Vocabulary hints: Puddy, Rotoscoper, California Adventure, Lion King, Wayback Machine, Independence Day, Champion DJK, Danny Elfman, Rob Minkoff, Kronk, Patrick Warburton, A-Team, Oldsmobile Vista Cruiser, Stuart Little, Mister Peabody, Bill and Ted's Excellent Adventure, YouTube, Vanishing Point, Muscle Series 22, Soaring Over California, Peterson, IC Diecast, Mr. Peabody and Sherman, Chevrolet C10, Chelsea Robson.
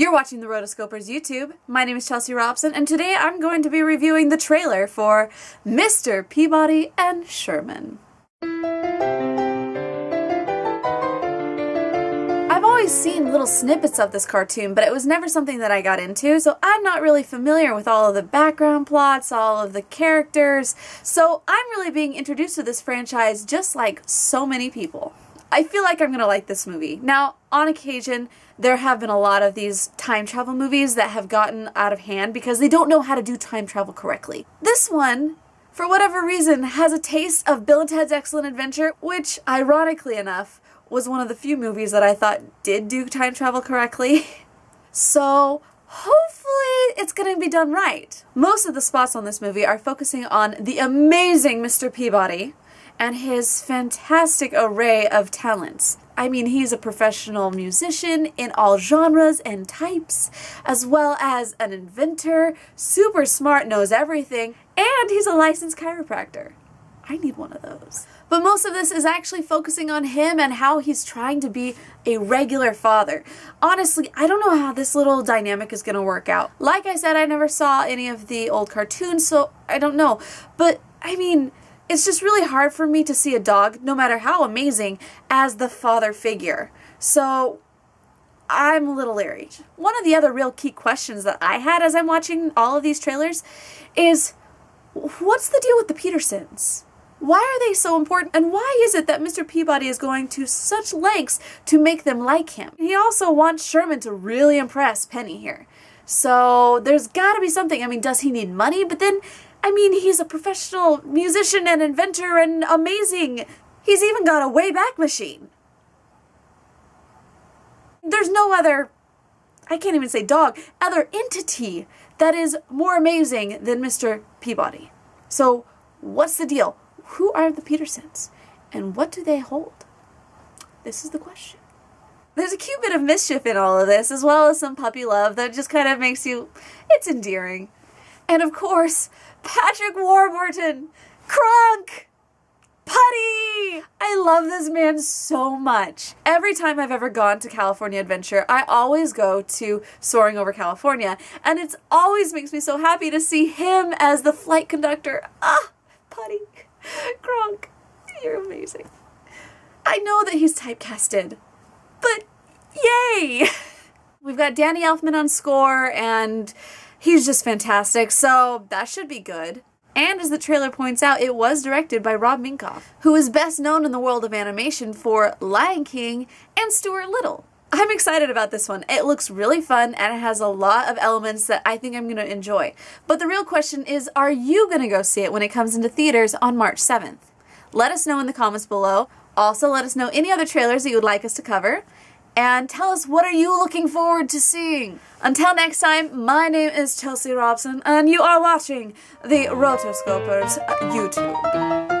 You're watching the Rotoscopers YouTube. My name is Chelsea Robson, and today I'm going to be reviewing the trailer for Mr. Peabody and Sherman. I've always seen little snippets of this cartoon, but it was never something that I got into, so I'm not really familiar with all of the background plots, all of the characters, so I'm really being introduced to this franchise just like so many people. I feel like I'm gonna like this movie. Now, on occasion, there have been a lot of these time travel movies that have gotten out of hand because they don't know how to do time travel correctly. This one, for whatever reason, has a taste of Bill and Ted's Excellent Adventure, which, ironically enough, was one of the few movies that I thought did do time travel correctly. So, hopefully it's gonna be done right. Most of the spots on this movie are focusing on the amazing Mr. Peabody and his fantastic array of talents. I mean, he's a professional musician in all genres and types, as well as an inventor, super smart, knows everything, and he's a licensed chiropractor. I need one of those. But most of this is actually focusing on him and how he's trying to be a regular father. Honestly, I don't know how this little dynamic is gonna work out. Like I said, I never saw any of the old cartoons, so I don't know. But, I mean, it's just really hard for me to see a dog, no matter how amazing, as the father figure. So, I'm a little leery. One of the other real key questions that I had as I'm watching all of these trailers is, what's the deal with the Petersons? Why are they so important, and why is it that Mr. Peabody is going to such lengths to make them like him? He also wants Sherman to really impress Penny here. So there's gotta be something. I mean, does he need money? But then, I mean, he's a professional musician and inventor and amazing. He's even got a Wayback Machine. There's no other, I can't even say dog, other entity that is more amazing than Mr. Peabody. So what's the deal? Who are the Petersons, and what do they hold? This is the question. There's a cute bit of mischief in all of this, as well as some puppy love that just kind of makes you, it's endearing. And of course, Patrick Warburton, Kronk, Puddy! I love this man so much. Every time I've ever gone to California Adventure, I always go to Soaring Over California, and it always makes me so happy to see him as the flight conductor. Ah, Puddy. Kronk, you're amazing. I know that he's typecasted, but yay! We've got Danny Elfman on score, and he's just fantastic, so that should be good. And as the trailer points out, it was directed by Rob Minkoff, who is best known in the world of animation for Lion King and Stuart Little. I'm excited about this one. It looks really fun, and it has a lot of elements that I think I'm going to enjoy. But the real question is, are you going to go see it when it comes into theaters on March 7th? Let us know in the comments below. Also, let us know any other trailers that you would like us to cover. And tell us, what are you looking forward to seeing? Until next time, my name is Chelsea Robson, and you are watching the Rotoscopers YouTube.